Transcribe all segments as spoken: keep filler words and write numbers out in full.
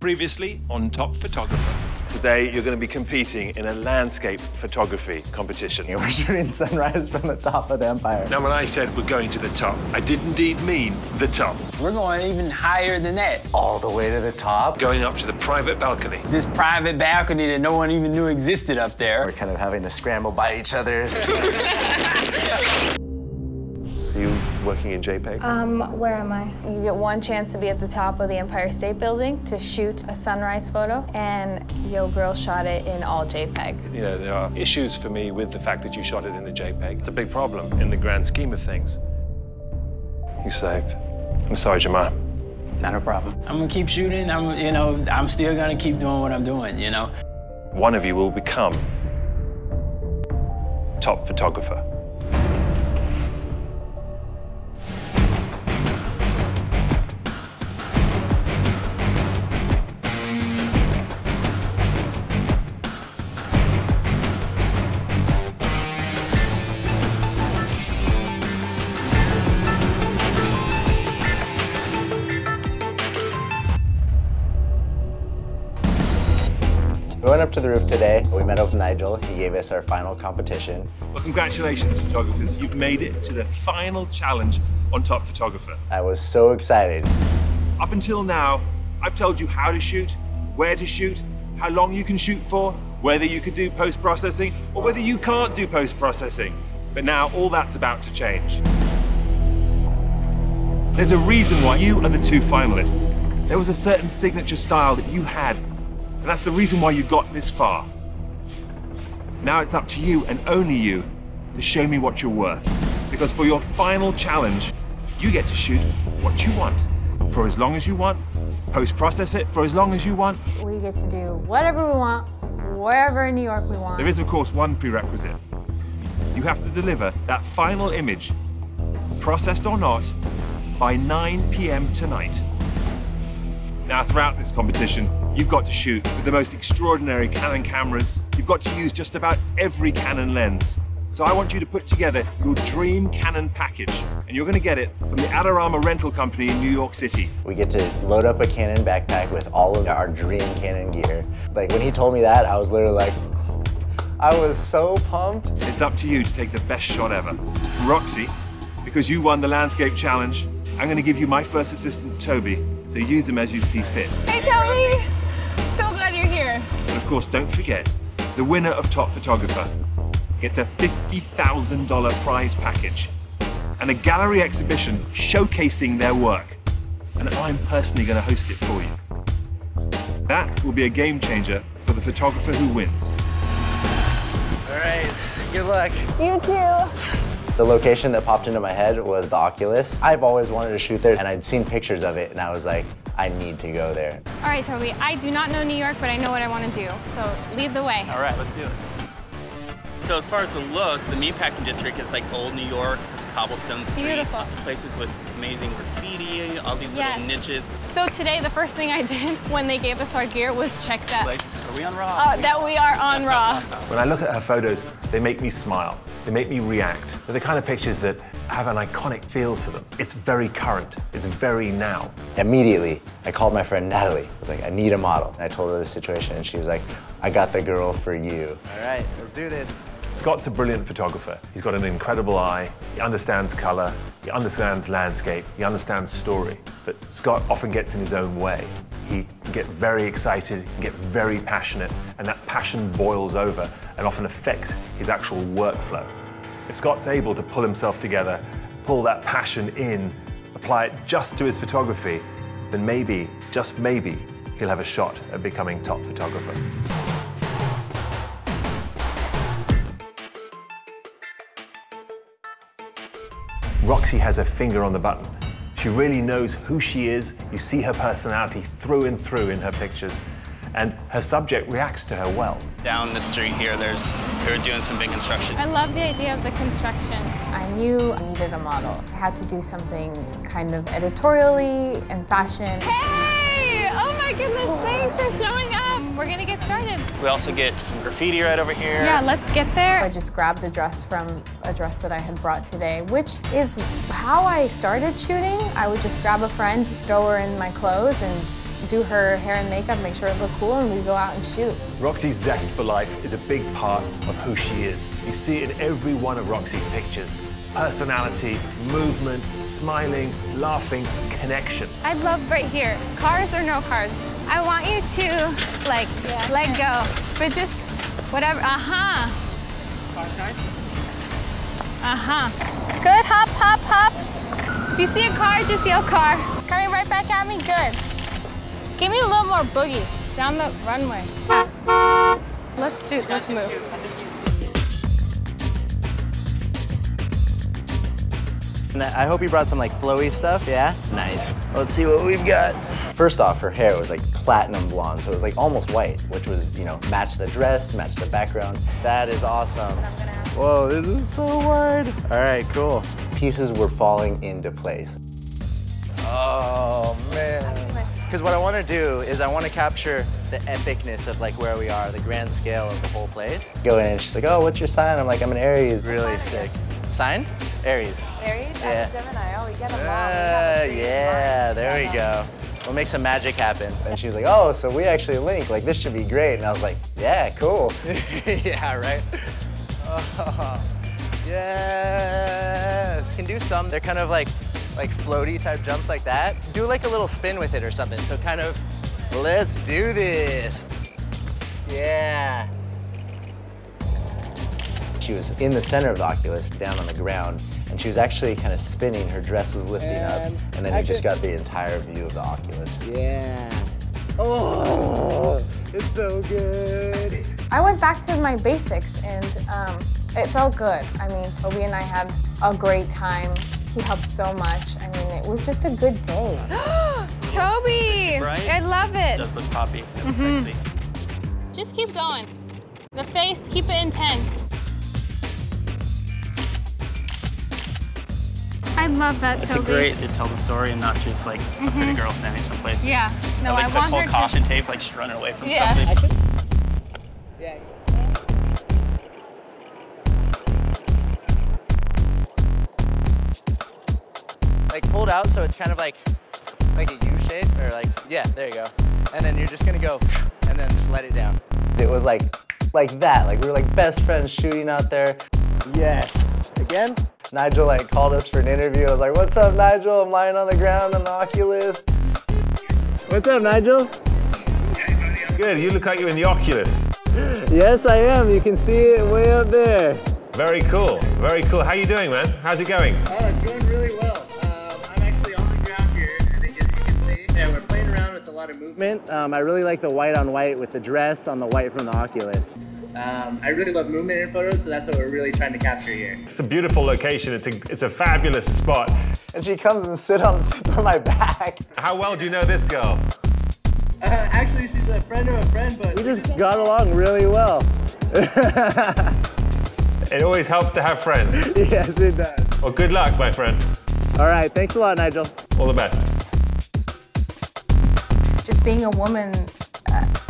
Previously on Top Photographer. Today you're going to be competing in a landscape photography competition. Yeah, we're shooting sunrise from the top of the Empire. Now when I said we're going to the top, I did indeed mean the top. We're going even higher than that. All the way to the top? Going up to the private balcony. This private balcony that no one even knew existed up there. We're kind of having to scramble by each other. Working in JPEG? Um, where am I? You get one chance to be at the top of the Empire State Building to shoot a sunrise photo, and yo girl shot it in all JPEG. You know, there are issues for me with the fact that you shot it in a JPEG. It's a big problem in the grand scheme of things. You saved. I'm sorry, Jamiya. Not a problem. I'm gonna keep shooting. I'm, you know, I'm still gonna keep doing what I'm doing, you know? One of you will become top photographer. We went up to the roof today. We met up with Nigel. He gave us our final competition. Well, congratulations, photographers. You've made it to the final challenge on Top Photographer. I was so excited. Up until now, I've told you how to shoot, where to shoot, how long you can shoot for, whether you can do post-processing, or whether you can't do post-processing. But now all that's about to change. There's a reason why you are the two finalists. There was a certain signature style that you had. And that's the reason why you got this far. Now it's up to you, and only you, to show me what you're worth. Because for your final challenge, you get to shoot what you want, for as long as you want, post-process it for as long as you want. We get to do whatever we want, wherever in New York we want. There is, of course, one prerequisite. You have to deliver that final image, processed or not, by nine p m tonight. Now, throughout this competition, you've got to shoot with the most extraordinary Canon cameras. You've got to use just about every Canon lens. So I want you to put together your dream Canon package, and you're going to get it from the Adorama rental company in New York City. We get to load up a Canon backpack with all of our dream Canon gear. Like, when he told me that, I was literally like, I was so pumped. It's up to you to take the best shot ever. Roxy, because you won the landscape challenge, I'm going to give you my first assistant, Toby, so use him as you see fit. Hey, Toby! So glad you're here. And of course, don't forget, the winner of Top Photographer gets a fifty thousand dollar prize package and a gallery exhibition showcasing their work. And I'm personally going to host it for you. That will be a game changer for the photographer who wins. All right, good luck. You too. The location that popped into my head was the Oculus. I've always wanted to shoot there, and I'd seen pictures of it, and I was like, I need to go there. All right, Toby, I do not know New York, but I know what I want to do, so lead the way. All right, let's do it. So as far as the look, the Meatpacking District is like old New York, cobblestone streets. Beautiful. Places with amazing graffiti, all these yes. little niches. So today, the first thing I did when they gave us our gear was check that. Like, are we on Raw? Uh, that we are on Raw. When I look at her photos, they make me smile. They make me react. They're the kind of pictures that have an iconic feel to them. It's very current. It's very now. Immediately, I called my friend Natalie. I was like, I need a model. And I told her the situation, and she was like, I got the girl for you. All right, let's do this. Scott's a brilliant photographer. He's got an incredible eye. He understands color. He understands landscape. He understands story. But Scott often gets in his own way. He can get very excited, he can get very passionate, and that passion boils over and often affects his actual workflow. If Scott's able to pull himself together, pull that passion in, apply it just to his photography, then maybe, just maybe, he'll have a shot at becoming top photographer. Roxy has her finger on the button. She really knows who she is. You see her personality through and through in her pictures, and her subject reacts to her well. Down the street here, there's they were doing some big construction. I love the idea of the construction. I knew I needed a model. I had to do something kind of editorially and fashion. Hey! Oh my goodness, thanks for showing up. We're gonna get started. We also get some graffiti right over here. Yeah, let's get there. I just grabbed a dress from a dress that I had brought today, which is how I started shooting. I would just grab a friend, throw her in my clothes, and do her hair and makeup, make sure it looked cool, and we go out and shoot. Roxy's zest for life is a big part of who she is. You see it in every one of Roxy's pictures. Personality, movement, smiling, laughing, connection. I love right here, cars or no cars. I want you to, like, yeah, let go, but just whatever, uh-huh. Uh-huh. Good, hop, hop, hop. If you see a car, just yell car. Coming right back at me, good. Give me a little more boogie down the runway. Let's do, let's move. I hope you brought some like flowy stuff, yeah? Nice. Let's see what we've got. First off, her hair was like platinum blonde, so it was like almost white, which was, you know, match the dress, match the background. That is awesome. Whoa, this is so wide. All right, cool. Pieces were falling into place. Oh, man. Because what I want to do is I want to capture the epicness of like where we are, the grand scale of the whole place. Go in and she's like, oh, what's your sign? I'm like, I'm an Aries. Really sick. Sign? Aries. Aries and yeah. Gemini. Oh, we get them all. Uh, we yeah, there we go. We'll make some magic happen. And she was like, oh, so we actually link. Like, this should be great. And I was like, yeah, cool. Yeah, right? Oh, yes. You can do some. They're kind of like, like floaty type jumps like that. Do like a little spin with it or something. So kind of, let's do this. Yeah. She was in the center of the Oculus, down on the ground, and she was actually kind of spinning. Her dress was lifting and up, and then I you just got the entire view of the Oculus. Yeah. Oh, it's so good. I went back to my basics, and um, it felt good. I mean, Toby and I had a great time. He helped so much. I mean, it was just a good day. Toby! Right? I love it. It does look poppy. It was mm-hmm. sexy. Just keep going. The face, keep it intense. I love that, Toby. It's great to tell the story and not just like mm-hmm. a pretty girl standing someplace. Yeah, no, like, I want her to. Like the whole caution tape, like she's running away from yeah. something. I should... Yeah. Like pulled out, so it's kind of like like a U shape, or like yeah, there you go. And then you're just gonna go, and then just let it down. It was like like that. Like we were like best friends shooting out there. Yes. Again. Nigel like called us for an interview. I was like, what's up, Nigel? I'm lying on the ground on the Oculus. What's up, Nigel? Good, you look like you're in the Oculus. Yes, I am. You can see it way up there. Very cool, very cool. How you doing, man? How's it going? Oh, it's going really well. Um, I'm actually on the ground here, I think, as you can see. Yeah, we're playing around with a lot of movement. Um, I really like the white on white with the dress on the white from the Oculus. Um, I really love movement in photos, so that's what we're really trying to capture here. It's a beautiful location. It's a, it's a fabulous spot. And she comes and sit on, sits on my back. How well do you know this girl? Uh, actually, she's a friend of a friend, but... We just got along really well. It always helps to have friends. Yes, it does. Well, good luck, my friend. All right, thanks a lot, Nigel. All the best. Just being a woman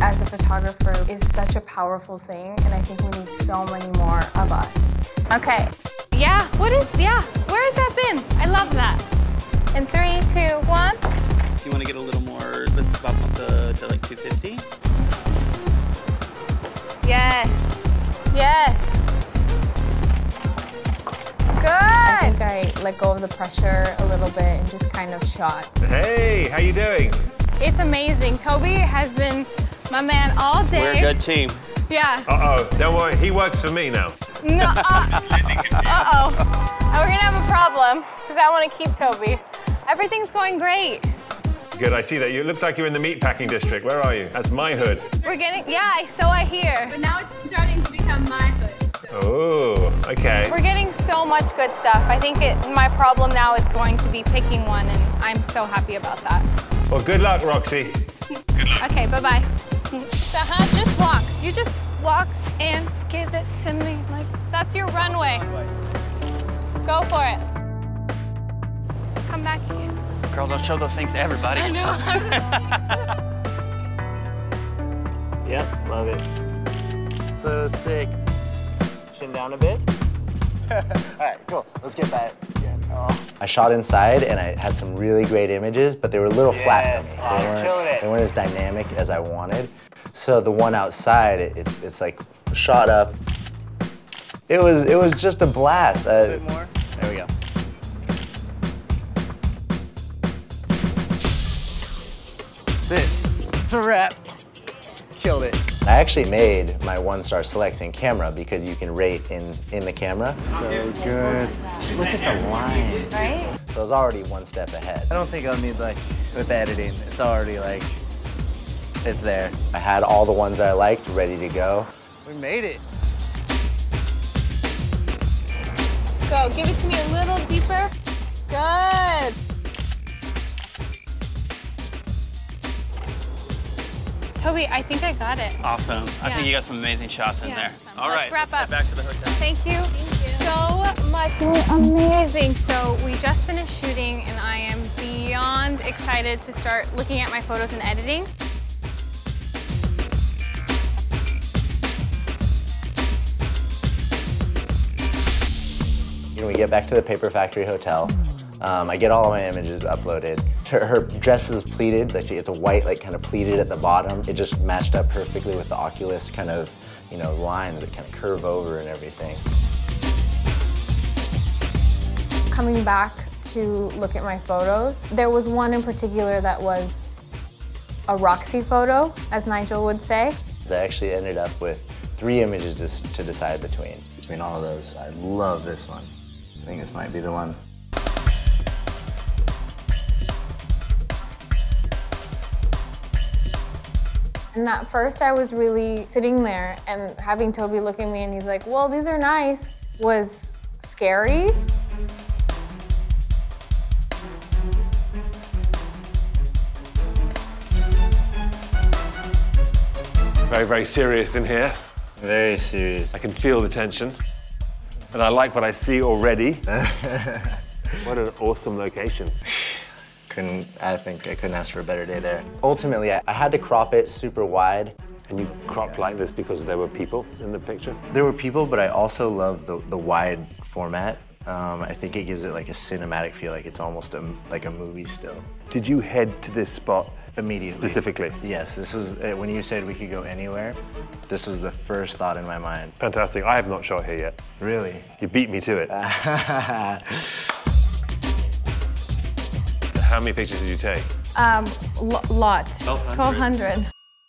as a photographer is such a powerful thing, and I think we need so many more of us. Okay. Yeah, what is, yeah, where has that been? I love that. In three, two, one. If you want to get a little more, let's bump up the, to like two fifty. Yes, yes. Good. I think I let go of the pressure a little bit and just kind of shot. Hey, how you doing? It's amazing. Toby has been my man all day. We're a good team. Yeah. Uh-oh, don't worry, he works for me now. No, uh, uh-oh. We're gonna have a problem, because I want to keep Toby. Everything's going great. Good, I see that. You, it looks like you're in the Meatpacking District. Where are you? That's my hood. We're getting, yeah, so I hear. But now it's starting to become my hood. So. Oh, okay. We're getting so much good stuff. I think it, my problem now is going to be picking one, and I'm so happy about that. Well, good luck, Roxy. Good luck. Okay, bye-bye. Uh-huh, just walk. You just walk and give it to me. Like, that's your runway. Go for it. Come back here. Girl, don't show those things to everybody. I know. Yep, love it. So sick. Chin down a bit. All right, cool. Let's get back. Yeah. Oh. I shot inside and I had some really great images, but they were a little yes. flat for me. They, oh, weren't, they weren't as dynamic as I wanted. So the one outside, it, it's it's like shot up. It was it was just a blast. A uh, bit more. There we go. This, it's a wrap. Killed it. I actually made my one-star selects in camera because you can rate in, in the camera. So good. Just look at the line. Right? So I was already one step ahead. I don't think I'll need, like, with editing, it's already, like, it's there. I had all the ones that I liked ready to go. We made it. Go, give it to me a little deeper. Good. Toby, I think I got it. Awesome. Yeah. I think you got some amazing shots in yeah, there. Awesome. All right, let's wrap let's up. Back to the hotel. Thank you, Thank you so much. You were amazing. So we just finished shooting, and I am beyond excited to start looking at my photos and editing. You know, we get back to the Paper Factory Hotel. Um, I get all of my images uploaded. Her, her dress is pleated. Like, it's a white, like, kind of pleated at the bottom. It just matched up perfectly with the Oculus kind of, you know, lines that kind of curve over and everything. Coming back to look at my photos, there was one in particular that was a Roxy photo, as Nigel would say. I actually ended up with three images just to decide between. Between all of those, I love this one. I think this might be the one. And at first I was really sitting there and having Toby look at me and he's like, well, these are nice, was scary. Very, very serious in here. Very serious. I can feel the tension. And I like what I see already. What an awesome location. Couldn't, I think I couldn't ask for a better day there. Ultimately, I, I had to crop it super wide. And you cropped like this because there were people in the picture? There were people, but I also love the, the wide format. Um, I think it gives it like a cinematic feel, like it's almost a, like a movie still. Did you head to this spot immediately? Specifically? Yes, this was, when you said we could go anywhere, this was the first thought in my mind. Fantastic, I have not shot here yet. Really? You beat me to it. How many pictures did you take? Um, lots. twelve hundred.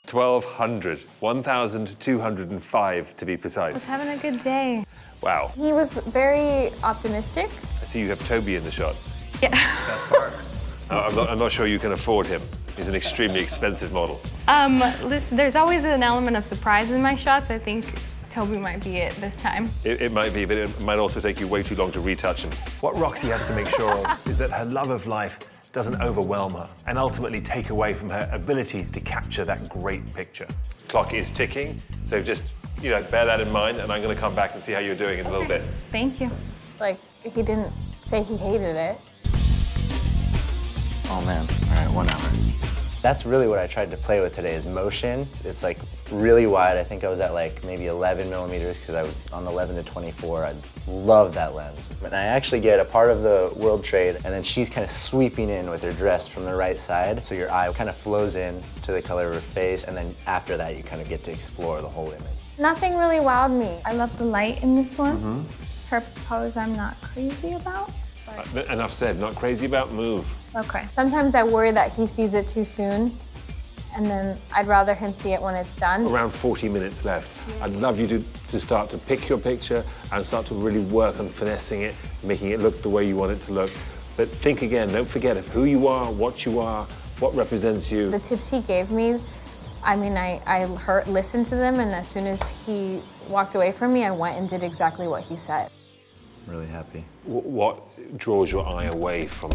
twelve hundred. one thousand two hundred five to be precise. I was having a good day. Wow. He was very optimistic. I see you have Toby in the shot. Yeah. That's Park. uh, I'm, not, I'm not sure you can afford him. He's an extremely expensive model. Um, listen, there's always an element of surprise in my shots. I think Toby might be it this time. It, it might be, but it might also take you way too long to retouch him. What Roxy has to make sure of is that her love of life doesn't overwhelm her and ultimately take away from her ability to capture that great picture. Clock is ticking, so just, you know, bear that in mind, and I'm going to come back and see how you're doing in okay. a little bit. Thank you. Like, he didn't say he hated it. Oh, man. All right, one hour. That's really what I tried to play with today is motion. It's like really wide. I think I was at like maybe eleven millimeters because I was on eleven to twenty-four. I love that lens. And I actually get a part of the World Trade and then she's kind of sweeping in with her dress from the right side. So your eye kind of flows in to the color of her face. And then after that, you kind of get to explore the whole image. Nothing really wowed me. I love the light in this one. Mm-hmm. Her pose I'm not crazy about. But... Enough said, not crazy about, move. Okay. Sometimes I worry that he sees it too soon, and then I'd rather him see it when it's done. Around forty minutes left. Yeah. I'd love you to, to start to pick your picture and start to really work on finessing it, making it look the way you want it to look. But think again, don't forget of who you are, what you are, what represents you. The tips he gave me, I mean, I, I heard, listened to them, and as soon as he walked away from me, I went and did exactly what he said. I'm really happy. W what draws your eye away from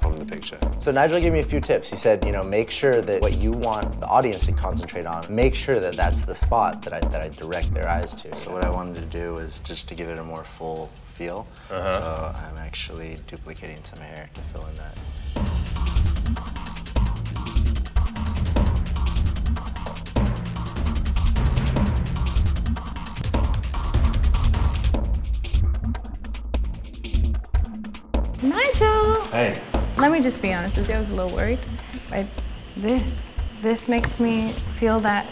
from the picture? So Nigel gave me a few tips. He said, you know, make sure that what you want the audience to concentrate on, make sure that that's the spot that I, that I direct their eyes to. So what I wanted to do was just to give it a more full feel. Uh-huh. So I'm actually duplicating some hair to fill in that. Hey. Let me just be honest with you, I was a little worried. I, this, this makes me feel that,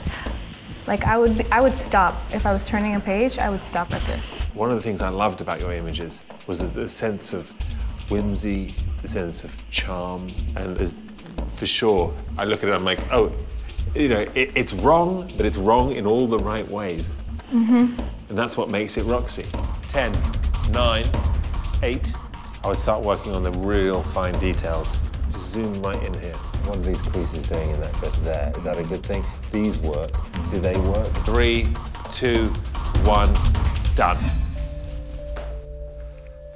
like I would, be, I would stop. If I was turning a page, I would stop at this. One of the things I loved about your images was the, the sense of whimsy, the sense of charm, and as, for sure, I look at it and I'm like, oh, you know, it, it's wrong, but it's wrong in all the right ways. Mm-hmm. And that's what makes it Roxy. Ten, nine, eight. I would start working on the real fine details. Just zoom right in here. One of these creases doing in that just there. Is that a good thing? These work. Do they work? Three, two, one, done.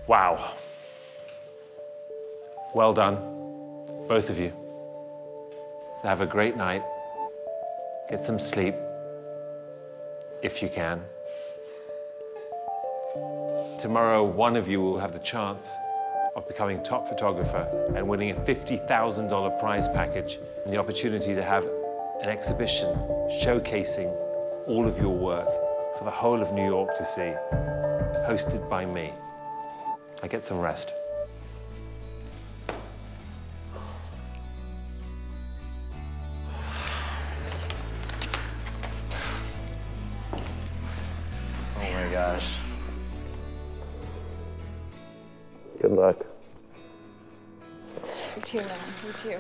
Wow. Well done, both of you. So have a great night. Get some sleep, if you can. Tomorrow, one of you will have the chance of becoming top photographer and winning a fifty thousand dollar prize package and the opportunity to have an exhibition showcasing all of your work for the whole of New York to see, hosted by me. Now get some rest. Good luck. You too, man. You too.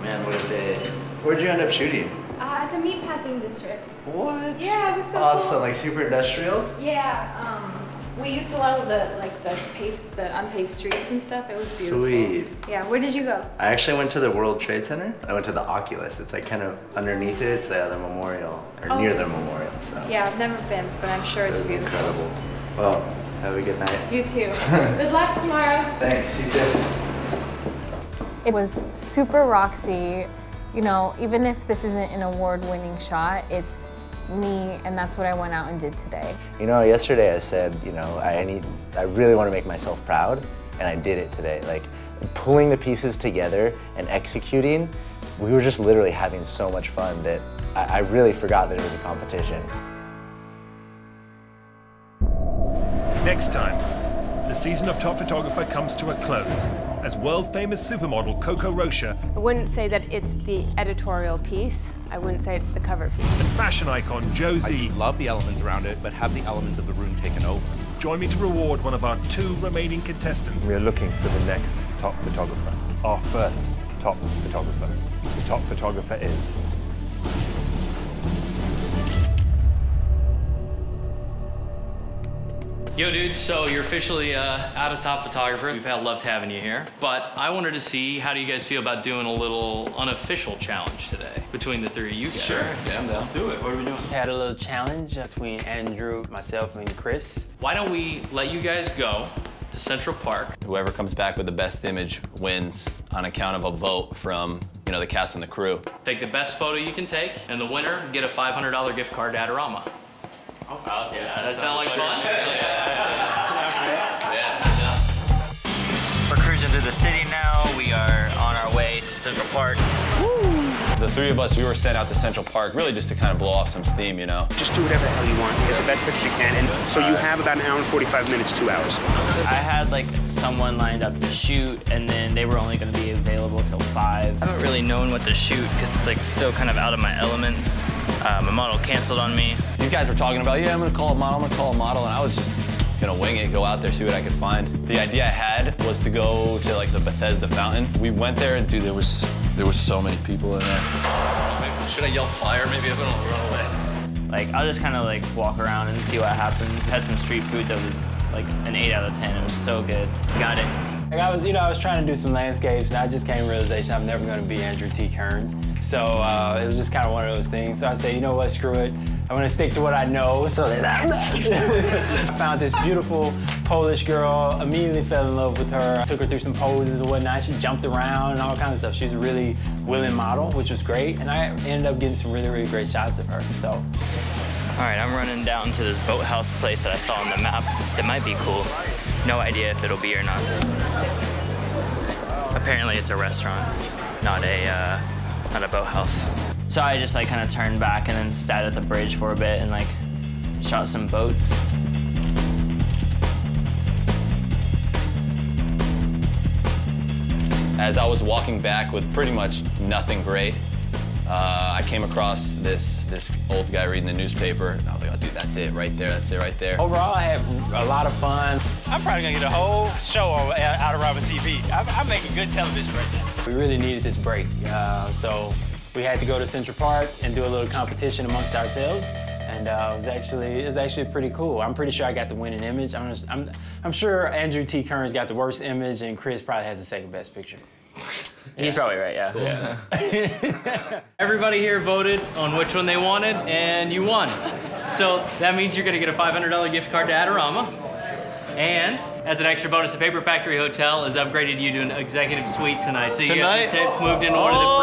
Man, what a day. Where'd you end up shooting? Uh, at the Meatpacking District. What? Yeah, it was so awesome, cool. Like super industrial? Yeah. Um, we used a lot of the like the paved, the unpaved streets and stuff. It was beautiful. Sweet. Yeah. Where did you go? I actually went to the World Trade Center. I went to the Oculus. It's like kind of underneath it. It's uh, the memorial, or oh, near the memorial. So. Yeah, I've never been, but I'm sure it's beautiful. Incredible. Well, have a good night. You too. Good luck tomorrow. Thanks, you too. It was super Roxy. You know, even if this isn't an award-winning shot, it's me, and that's what I went out and did today. You know, yesterday I said, you know, I need, I really want to make myself proud, and I did it today. Like, pulling the pieces together and executing, we were just literally having so much fun that I, I really forgot that it was a competition. Next time, the season of Top Photographer comes to a close as world-famous supermodel Coco Rocha. I wouldn't say that it's the editorial piece. I wouldn't say it's the cover piece. And fashion icon Josie. I love the elements around it, but have the elements of the room taken over. Join me to reward one of our two remaining contestants. We are looking for the next Top Photographer. Our first Top Photographer. The Top Photographer is... Yo, dude, so you're officially uh, out of Top Photographer. We've had loved having you here, but I wanted to see how do you guys feel about doing a little unofficial challenge today between the three of you guys. Sure, yeah, let's do it. What are we doing? Had a little challenge between Andrew, myself, and Chris. Why don't we let you guys go to Central Park? Whoever comes back with the best image wins on account of a vote from, you know, the cast and the crew. Take the best photo you can take, and the winner get a five hundred dollar gift card to Adorama. Awesome. Oh, yeah, that, that sounds like sure. fun. Yeah, yeah, yeah, yeah. Yeah. Yeah. We're cruising through the city now. We are on our way to Central Park. Woo. The three of us, we were sent out to Central Park really just to kind of blow off some steam, you know? Just do whatever the hell you want. Get yeah. the best picture you can. And so you have about an hour and forty-five minutes, two hours. I had like someone lined up to shoot, and then they were only going to be available till five. I haven't really known what to shoot because it's like still kind of out of my element. Uh, my model canceled on me. These guys were talking about, yeah, I'm gonna call a model, I'm gonna call a model, and I was just gonna wing it, go out there, see what I could find. The idea I had was to go to like the Bethesda Fountain. We went there, and dude, there was there was so many people in there. Maybe, should I yell fire? Maybe I'm gonna run away. Like I'll just kind of like walk around and see what happens. Had some street food that was like an eight out of ten. It was so good. Got it. Like I was, you know, I was trying to do some landscapes, and I just came to the realization I'm never going to be Andrew T. Kearns. So uh, it was just kind of one of those things. So I said, you know what, screw it. I'm going to stick to what I know. So then I, I found this beautiful Polish girl, immediately fell in love with her. I took her through some poses and whatnot. She jumped around and all kinds of stuff. She was a really willing model, which was great. And I ended up getting some really, really great shots of her. So, all right, I'm running down to this boathouse place that I saw on the map. That might be cool. No idea if it'll be or not. Apparently it's a restaurant, not a, uh, not a boathouse. So I just like kind of turned back and then sat at the bridge for a bit and like shot some boats. As I was walking back with pretty much nothing great, uh, I came across this this old guy reading the newspaper, and I was like, oh, dude, that's it right there, that's it right there. Overall, I had a lot of fun. I'm probably gonna get a whole show out of Robin T V. I'm, I'm making good television right now. We really needed this break, uh, so we had to go to Central Park and do a little competition amongst ourselves. And uh, it was actually it was actually pretty cool. I'm pretty sure I got the winning image. I'm I'm, I'm sure Andrew T. Kearns got the worst image, and Chris probably has the second best picture. Yeah. He's probably right, yeah. Cool. Yeah. Everybody here voted on which one they wanted, and you won. So that means you're gonna get a five hundred dollar gift card to Adorama, and as an extra bonus, the Paper Factory Hotel has upgraded you to an executive suite tonight. So you tonight? Get the tip moved in order. Oh.